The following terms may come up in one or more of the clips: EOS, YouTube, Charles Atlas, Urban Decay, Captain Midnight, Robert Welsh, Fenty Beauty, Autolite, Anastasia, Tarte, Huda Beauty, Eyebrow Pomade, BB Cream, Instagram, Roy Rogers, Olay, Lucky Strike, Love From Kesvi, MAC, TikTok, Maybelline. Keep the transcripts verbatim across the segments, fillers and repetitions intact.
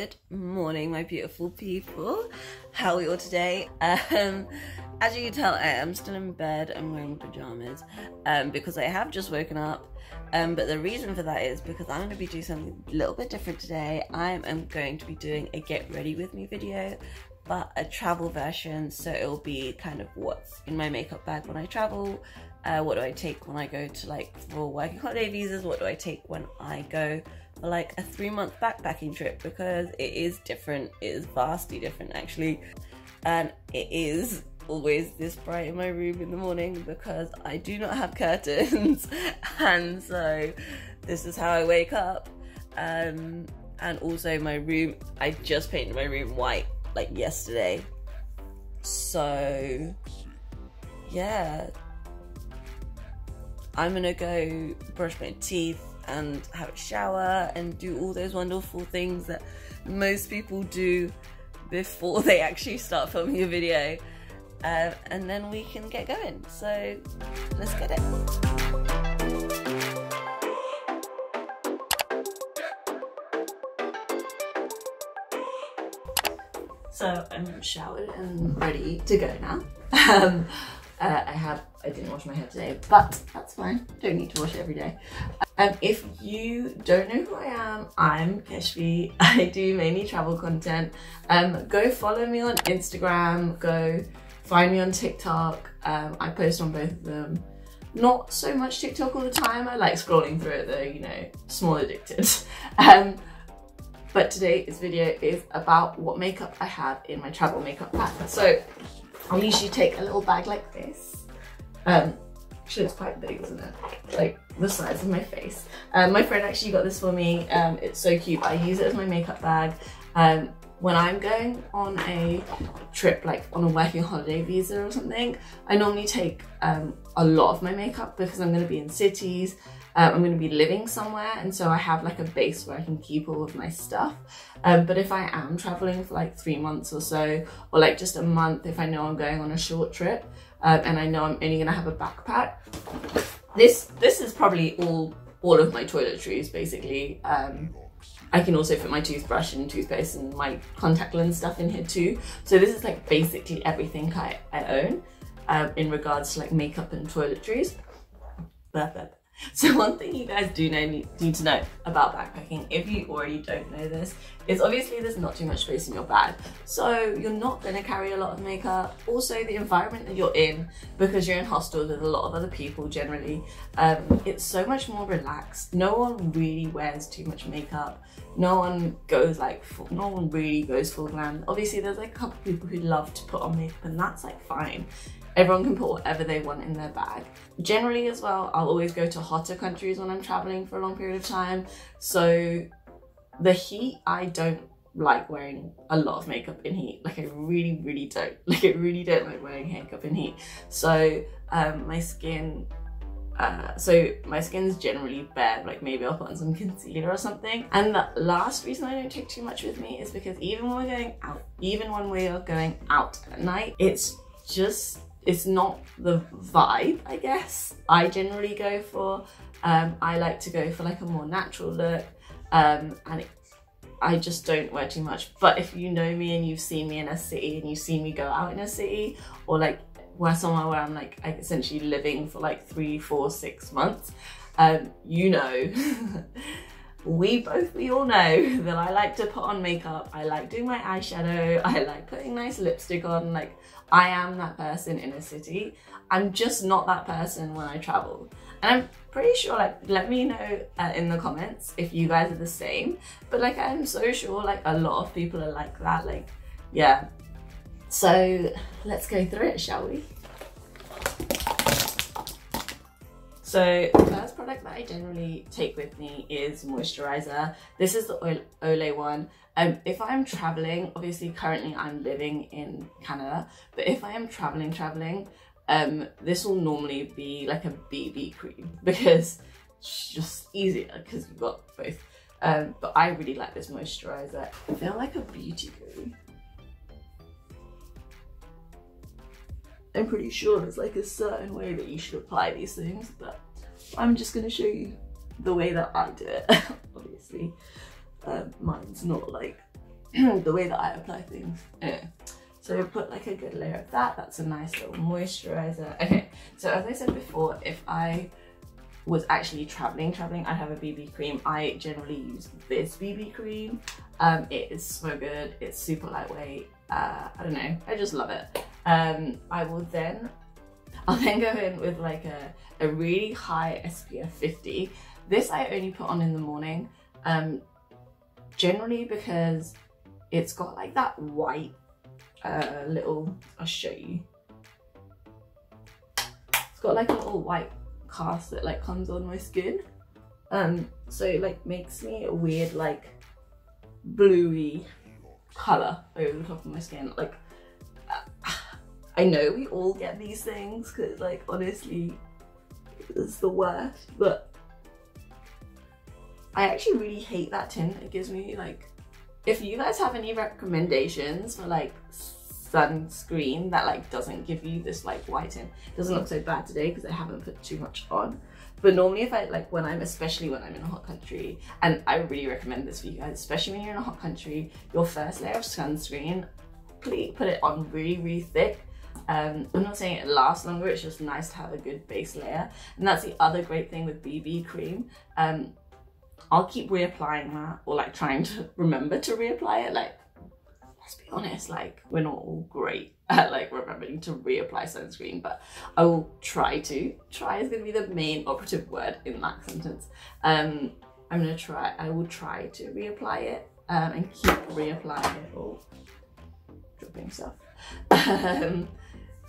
Good morning, my beautiful people. How are you all today? Um, as you can tell, I am still in bed. I'm wearing pajamas um, because I have just woken up. Um, but the reason for that is because I'm going to be doing something a little bit different today. I am going to be doing a get ready with me video, but a travel version. So it'll be kind of what's in my makeup bag when I travel. Uh, what do I take when I go to like for working holiday visas? What do I take when I go for like a three month backpacking trip? Because it is different, it is vastly different actually. And it is always this bright in my room in the morning because I do not have curtains. And so this is how I wake up. Um, and also my room, I just painted my room white like yesterday. So yeah. I'm gonna go brush my teeth and have a shower and do all those wonderful things that most people do before they actually start filming a video. Uh, and then we can get going. So let's get it. So I'm showered and ready to go now. Um, Uh, I had, I didn't wash my hair today, but that's fine. Don't need to wash it every day. Um, if you don't know who I am, I'm Kesvi. I do mainly travel content. Um, go follow me on Instagram. Go find me on TikTok. Um, I post on both of them. Not so much TikTok all the time. I like scrolling through it though, you know, small addicted. Um, but today's video is about what makeup I have in my travel makeup pack. So I usually take a little bag like this. Um, actually it's quite big, isn't it? Like the size of my face. Um, my friend actually got this for me. Um, it's so cute. I use it as my makeup bag. Um, when I'm going on a trip, like on a working holiday visa or something, I normally take um, a lot of my makeup because I'm going to be in cities. Um, I'm going to be living somewhere, and so I have like a base where I can keep all of my stuff. Um, but if I am traveling for like three months or so, or like just a month, if I know I'm going on a short trip, um, and I know I'm only going to have a backpack, this this is probably all all of my toiletries basically. Um, I can also fit my toothbrush and toothpaste and my contact lens stuff in here too. So this is like basically everything I, I own um, in regards to like makeup and toiletries. Burp, burp. So one thing you guys do know, need to know about backpacking, if you already don't know this, is obviously there's not too much space in your bag. So you're not going to carry a lot of makeup. Also the environment that you're in, because you're in hostels with a lot of other people generally, um, it's so much more relaxed. No one really wears too much makeup. No one goes like, full, no one really goes full glam. Obviously there's like a couple of people who love to put on makeup and that's like fine. Everyone can put whatever they want in their bag. Generally as well, I'll always go to hotter countries when I'm traveling for a long period of time. So the heat, I don't like wearing a lot of makeup in heat. Like I really, really don't. Like I really don't like wearing makeup in heat. So um, my skin, uh, so my skin's generally bare. Like maybe I'll put on some concealer or something. And the last reason I don't take too much with me is because even when we're going out, even when we are going out at night, it's just, it's not the vibe, I guess. I generally go for, um, I like to go for like a more natural look, um, and it, I just don't wear too much. But if you know me and you've seen me in a city and you've seen me go out in a city, or like where somewhere where I'm like I'm essentially living for like three, four, six months, um, you know, we both, we all know that I like to put on makeup. I like doing my eyeshadow. I like putting nice lipstick on. Like I am that person in a city. I'm just not that person when I travel. And I'm pretty sure, like, let me know uh, in the comments if you guys are the same. But like, I'm so sure like a lot of people are like that. Like, yeah. So let's go through it, shall we? So the first product that I generally take with me is moisturizer. This is the Olay one. Um, if I'm traveling, obviously currently I'm living in Canada, but if I am traveling, traveling, um, this will normally be like a B B cream because it's just easier because you've got both. Um, but I really like this moisturizer. I feel like a beauty guru. I'm pretty sure there's like a certain way that you should apply these things, but I'm just going to show you the way that I do it. Obviously, um, mine's not like the way that I apply things. Anyway, so we put like a good layer of that. That's a nice little moisturizer. Okay, so as I said before, if I was actually traveling, traveling, I have a B B cream. I generally use this B B cream. Um, it is so good. It's super lightweight. Uh, I don't know. I just love it. Um, I will then, I'll then go in with like a, a really high S P F fifty. This I only put on in the morning, um, generally because it's got like that white uh, little, I'll show you. It's got like a little white cast that like comes on my skin. Um, so it like makes me a weird like bluey color over the top of my skin. Like, I know we all get these things because like honestly, it's the worst, but I actually really hate that tint. It gives me like, if you guys have any recommendations for like sunscreen that like doesn't give you this like white tint, it doesn't look so bad today because I haven't put too much on. But normally if I like when I'm, especially when I'm in a hot country, and I really recommend this for you guys, especially when you're in a hot country, your first layer of sunscreen, please put it on really, really thick. Um, I'm not saying it lasts longer, it's just nice to have a good base layer. And that's the other great thing with B B cream. Um, I'll keep reapplying that, or like trying to remember to reapply it. Like, let's be honest, like we're not all great at like remembering to reapply sunscreen, but I will try to. Try is gonna be the main operative word in that sentence. Um, I'm gonna try, I will try to reapply it um, and keep reapplying it. Oh, dripping stuff. Um,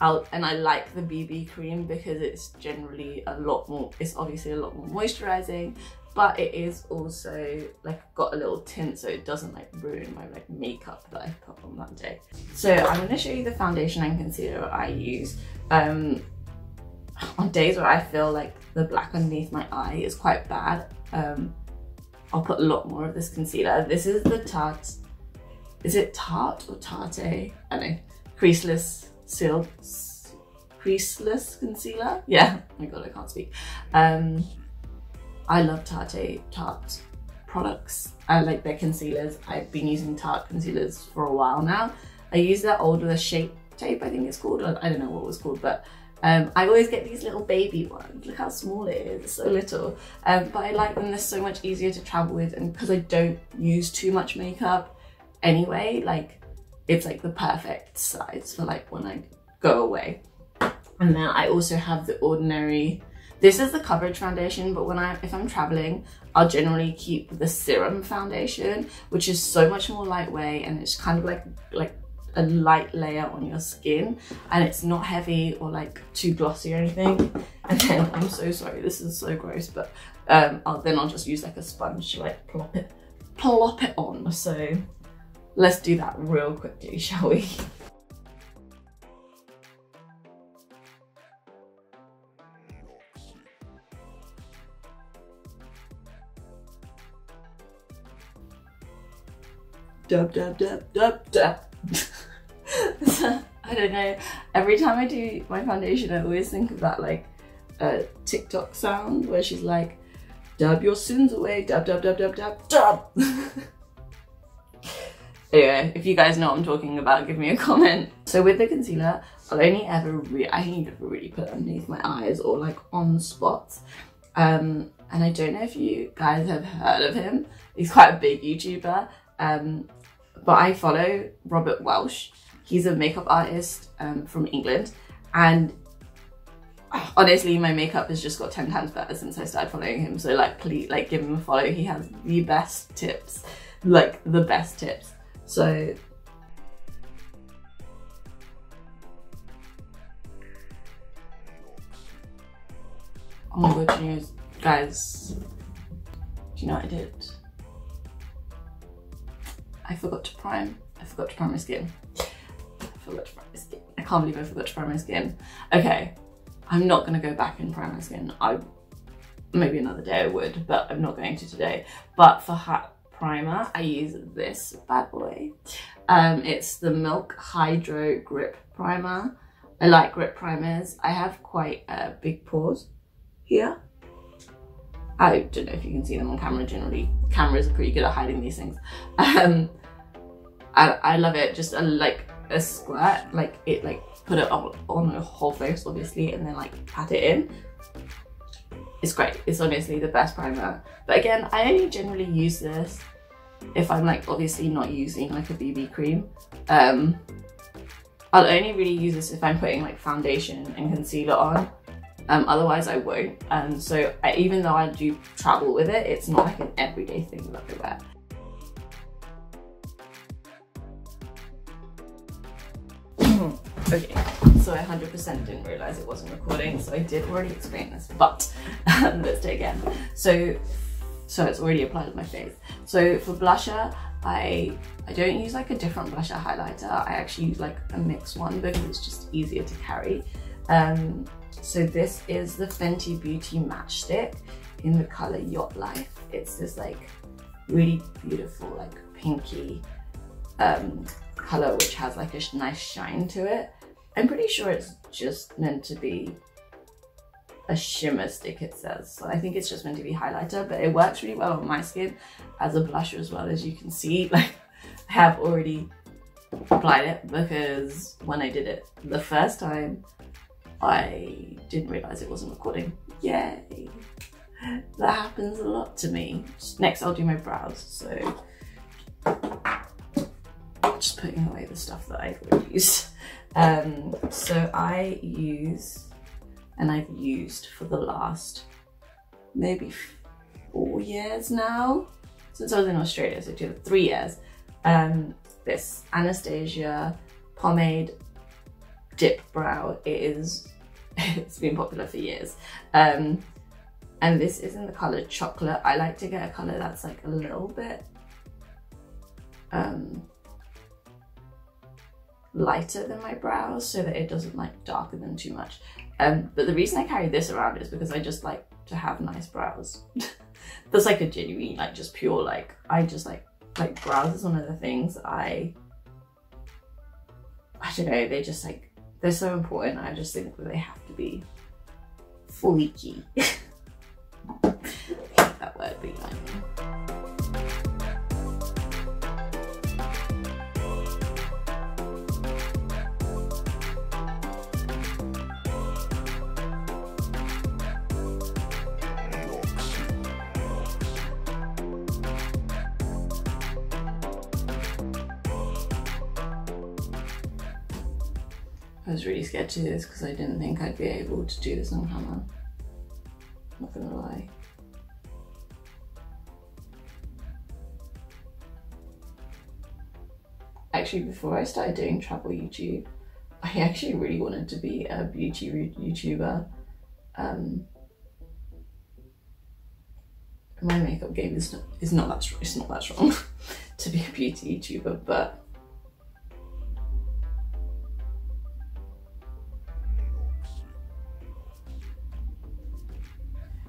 I'll, and I like the B B cream because it's generally a lot more, it's obviously a lot more moisturizing, but it is also like got a little tint, so it doesn't like ruin my like makeup that I put on that day. So I'm going to show you the foundation and concealer I use. Um, on days where I feel like the black underneath my eye is quite bad, um, I'll put a lot more of this concealer. This is the Tarte, is it Tarte or Tarte? I don't know, creaseless sealed creaseless concealer. Yeah, oh my god, I can't speak. um I love Tarte Tarte products. I like their concealers. I've been using Tarte concealers for a while now. I use that older Shape Tape, I think it's called, I don't know what it was called, but um I always get these little baby ones. Look how small it is, it's so little. Um but I like them, they're so much easier to travel with, and because I don't use too much makeup anyway, like it's like the perfect size for like when I go away. And then I also have the Ordinary, this is the coverage foundation, but when I, if I'm traveling, I'll generally keep the serum foundation, which is so much more lightweight, and it's kind of like, like a light layer on your skin, and it's not heavy or like too glossy or anything. And then, I'm so sorry, this is so gross, but um, I'll, then I'll just use like a sponge to like plop it, plop it on, so. Let's do that real quickly, shall we? Dub, dub, dub, dub, dub. So, I don't know. Every time I do my foundation, I always think of that like uh, TikTok sound where she's like, dub your sins away, dub, dub, dub, dub, dub, dub. Anyway, if you guys know what I'm talking about, give me a comment. So with the concealer, I'll only ever really, I only ever really put it underneath my eyes or like on spots. Um, and I don't know if you guys have heard of him. He's quite a big YouTuber, um, but I follow Robert Welsh. He's a makeup artist um, from England. And honestly, my makeup has just got ten times better since I started following him. So like, please like give him a follow. He has the best tips, like the best tips. So, oh my god, you guys, do you know what I did? I forgot to prime. I forgot to prime my skin. I forgot to prime my skin. I can't believe I forgot to prime my skin. Okay, I'm not gonna go back and prime my skin. I maybe another day I would, but I'm not going to today. But for hat. Primer, I use this bad boy. Um, it's the Milk Hydro Grip Primer. I like grip primers. I have quite uh, big pores here. I don't know if you can see them on camera. Generally, cameras are pretty good at hiding these things. Um, I, I love it. Just a, like a squirt, like it like put it on, on the whole face obviously, and then like pat it in. It's great. It's honestly the best primer. But again, I only generally use this if I'm like obviously not using like a B B cream. Um, I'll only really use this if I'm putting like foundation and concealer on. Um, otherwise I won't. Um, so I, even though I do travel with it, it's not like an everyday thing that I wear. Okay, so I one hundred percent didn't realise it wasn't recording, so I did already explain this, but um, let's do it again. So, so it's already applied on my face. So for blusher, I, I don't use like a different blusher highlighter. I actually use like a mixed one because it's just easier to carry. Um, so this is the Fenty Beauty Matchstick in the colour Yacht Life. It's this like really beautiful like pinky um, colour which has like a nice shine to it. I'm pretty sure it's just meant to be a shimmer stick, it says. So I think it's just meant to be highlighter, but it works really well on my skin as a blusher as well, as you can see. Like, I have already applied it because when I did it the first time, I didn't realise it wasn't recording. Yay! That happens a lot to me. Next, I'll do my brows. So, just putting away the stuff that I've already used. Um, so I use, and I've used for the last maybe four years now, since I was in Australia, so two, three years, um, this Anastasia pomade dip brow. It is, it's been popular for years. Um, and this is in the color chocolate. I like to get a color that's like a little bit, um, lighter than my brows so that it doesn't like darken them too much. Um, but the reason I carry this around is because I just like to have nice brows. That's like a genuine, like just pure, like I just like, like brows is one of the things I, I don't know, they just like, they're so important. I just think that they have to be fleeky. I hate that word, but you know what I mean. I was really scared to do this because I didn't think I'd be able to do this on camera. Not gonna lie. Actually, before I started doing travel YouTube, I actually really wanted to be a beauty YouTuber. Um, my makeup game is not is not that strong. It's not that strong to be a beauty YouTuber, but.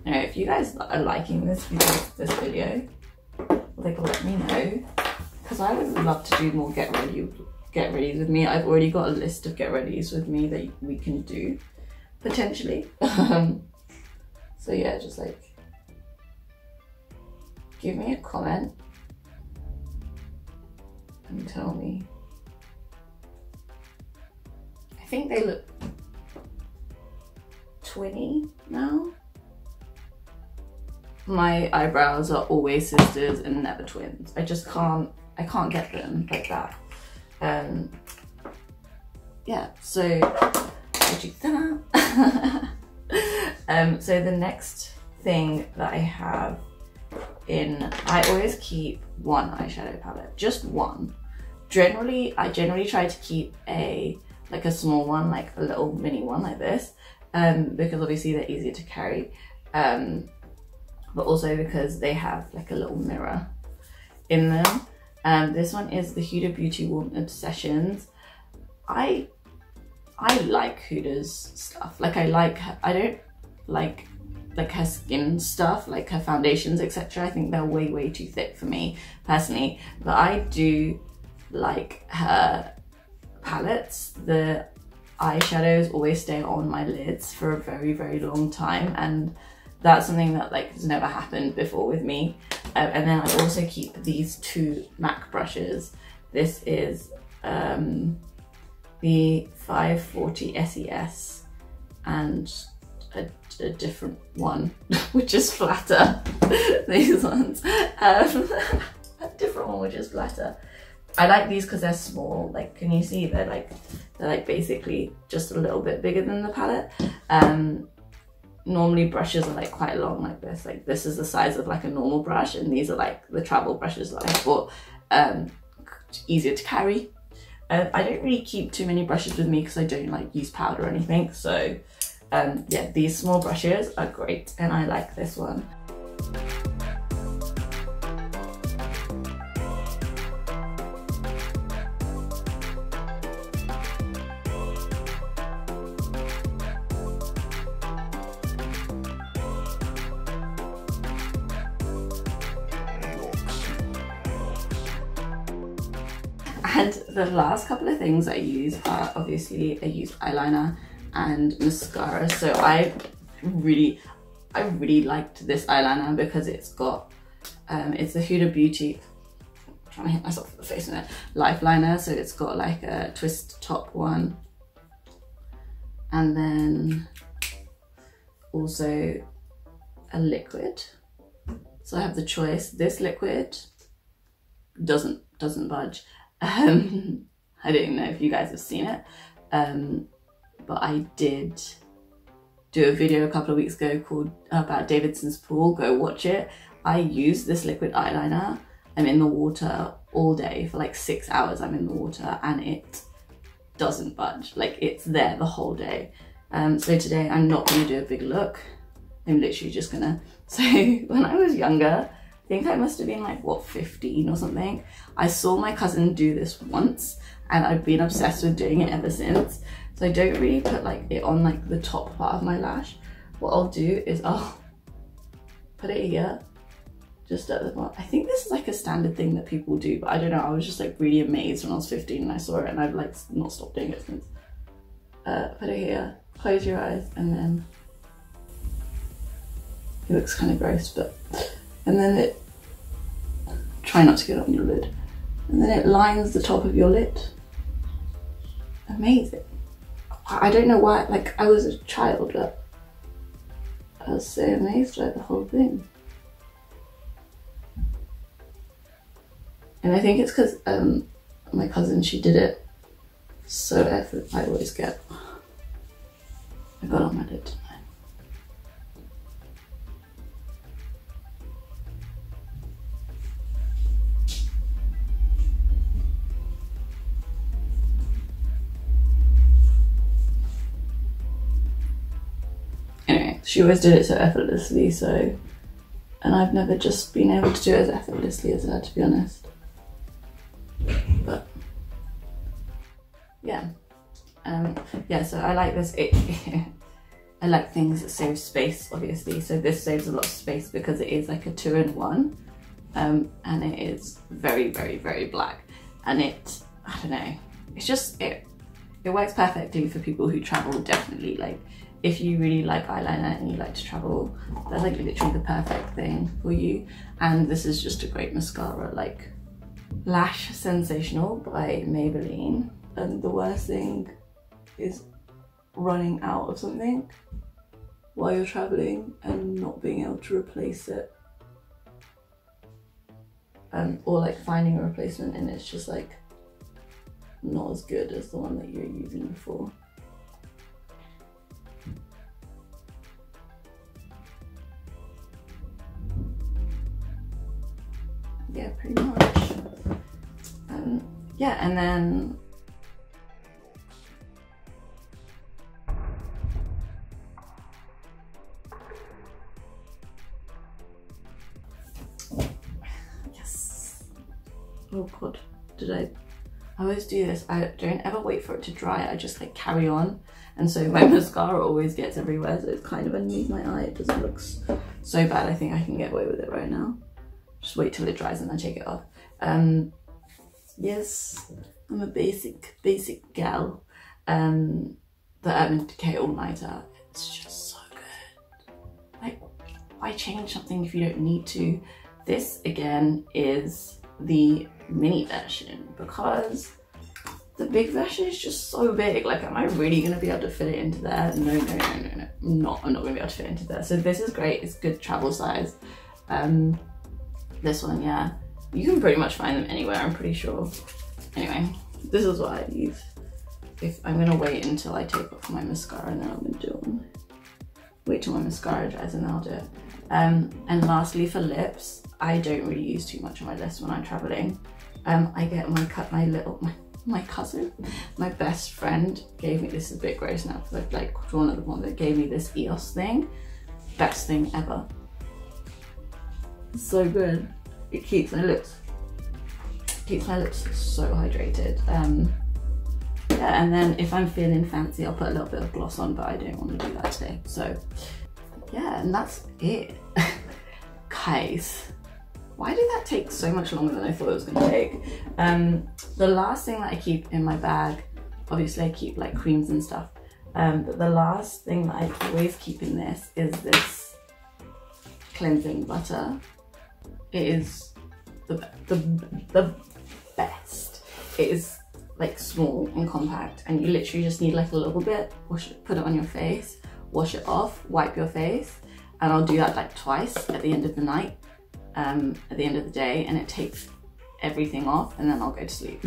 Anyway, if you guys are liking this video, this video, like let me know, because I would love to do more get ready, get ready with me. I've already got a list of get readies with me that we can do potentially. Um, so yeah, just like give me a comment and tell me. I think they look twenty now. My eyebrows are always sisters and never twins. I just can't, I can't get them like that. Um, yeah, so I'll do that. um, so the next thing that I have in, I always keep one eyeshadow palette, just one. Generally, I generally try to keep a, like a small one, like a little mini one like this, um, because obviously they're easier to carry. Um, but also because they have like a little mirror in them. Um, this one is the Huda Beauty Warm Obsessions. I I like Huda's stuff. Like I like her, I don't like like her skin stuff, like her foundations, et cetera. I think they're way, way too thick for me personally. But I do like her palettes. The eyeshadows always stay on my lids for a very, very long time, and that's something that like has never happened before with me. Um, and then I also keep these two MAC brushes This is um, the five forty S E S and a, a different one, which is flatter. These ones. Um, a different one, which is flatter. I like these because they're small. Like, can you see? They're like, they're like basically just a little bit bigger than the palette. Um, normally brushes are like quite long like this. Like this is the size of like a normal brush, and these are like the travel brushes that I bought. Um, easier to carry. Uh, I don't really keep too many brushes with me because I don't like use powder or anything. So um, yeah, these small brushes are great, and I like this one. And the last couple of things I use are obviously I use eyeliner and mascara. So I really, I really liked this eyeliner because it's got, um, it's the Huda Beauty, I'm trying to hit myself in the face in it, Life Liner. So it's got like a twist top one. And then also a liquid. So I have the choice. This liquid doesn't, doesn't budge. Um, I don't know if you guys have seen it, um, but I did do a video a couple of weeks ago called about Davidson's Pool. Go watch it. I use this liquid eyeliner. I'm in the water all day for like six hours. I'm in the water and it doesn't budge. Like it's there the whole day. Um, so today I'm not going to do a big look. I'm literally just gonna. So when I was younger, I think I must have been like, what, fifteen or something. I saw my cousin do this once and I've been obsessed with doing it ever since. So I don't really put like it on like the top part of my lash. What I'll do is I'll put it here, just at the bottom. I think this is like a standard thing that people do, but I don't know. I was just like really amazed when I was fifteen and I saw it, and I've like not stopped doing it since. Uh, put it here, close your eyes, and then it looks kind of gross, but and then it, try not to get on your lid, and then it lines the top of your lid. Amazing. I don't know why, like I was a child, but I was so amazed by the whole thing. And I think it's because um, my cousin, she did it so effort, I always get, I got on my lid. She always did it so effortlessly, so, and I've never just been able to do it as effortlessly as her, to be honest. But yeah, um, yeah. So I like this. It, I like things that save space, obviously. So this saves a lot of space because it is like a two-in-one, um, and it is very, very, very black. And it, I don't know. It's just it. It works perfectly for people who travel, definitely. Like, if you really like eyeliner and you like to travel, that's like literally the perfect thing for you. And this is just a great mascara, like Lash Sensational by Maybelline. And the worst thing is running out of something while you're traveling and not being able to replace it. Um, or like finding a replacement and it's just like not as good as the one that you were using before. Yeah, pretty much. Um, yeah, and then yes. Oh God, did I? I always do this. I don't ever wait for it to dry. I just like carry on, and so my mascara always gets everywhere. So it's kind of underneath my eye. It doesn't look so bad. I think I can get away with it right now. Just wait till it dries and then take it off. Um, yes, I'm a basic, basic gal. Um, the Urban Decay All Nighter, it's just so good. Like, why change something if you don't need to? This, again, is the mini version because the big version is just so big. Like, am I really gonna be able to fit it into there? No, no, no, no, no. I'm not, I'm not gonna be able to fit it into there. So this is great, it's good travel size. Um, this one, yeah. You can pretty much find them anywhere, I'm pretty sure. Anyway, this is what I use. If I'm gonna wait until I take off my mascara and then I'm gonna do them. Wait till my mascara dries and then I'll do it. Um, and lastly, for lips, I don't really use too much of my lips when I'm traveling. Um, I get my cut, my little, my my cousin, my best friend gave me, this is a bit gross now because I've like drawn at the one that gave me this E O S thing. Best thing ever. It's so good. It keeps my lips, keeps my lips so hydrated. Um, yeah, and then if I'm feeling fancy, I'll put a little bit of gloss on, but I don't want to do that today. So yeah, and that's it. Guys, why did that take so much longer than I thought it was gonna take? Um, the last thing that I keep in my bag, obviously I keep like creams and stuff, um, but the last thing that I always keep in this is this cleansing butter. It is the, the, the best. It is like small and compact and you literally just need like a little bit, wash it, put it on your face, wash it off, wipe your face, and I'll do that like twice at the end of the night. Um, at the end of the day, and it takes everything off and then I'll go to sleep.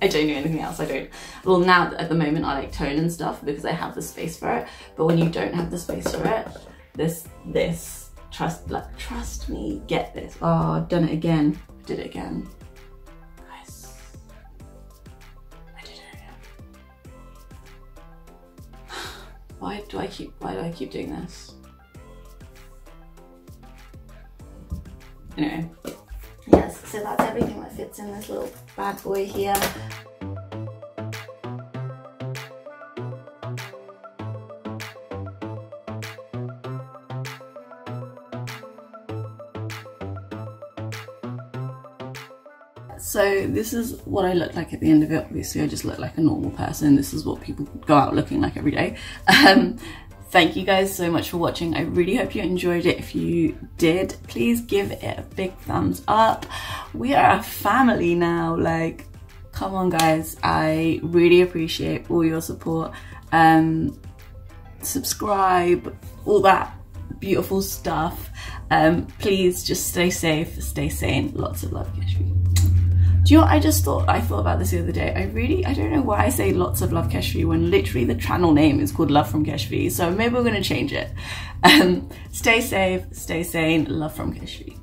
I don't do anything else. I don't, well now at the moment I like tone and stuff because I have the space for it, but when you don't have the space for it, this, this, trust, like, trust me, get this. Oh, I've done it again. I did it again. Guys, I did it again. Why do I keep, why do I keep doing this? Anyway, yes, so that's everything that fits in this little bad boy here. So this is what I look like at the end of it. Obviously I just look like a normal person. This is what people go out looking like every day. Um, Thank you guys so much for watching. I really hope you enjoyed it. If you did, please give it a big thumbs up. We are a family now. Like, come on guys. I really appreciate all your support. Um, subscribe, all that beautiful stuff. Um, please just stay safe, stay sane. Lots of love, Kesvi. Do you know what I just thought? I thought about this the other day. I really, I don't know why I say lots of love Kesvi when literally the channel name is called Love From Kesvi. So maybe we're going to change it. Um, stay safe, stay sane, Love From Kesvi.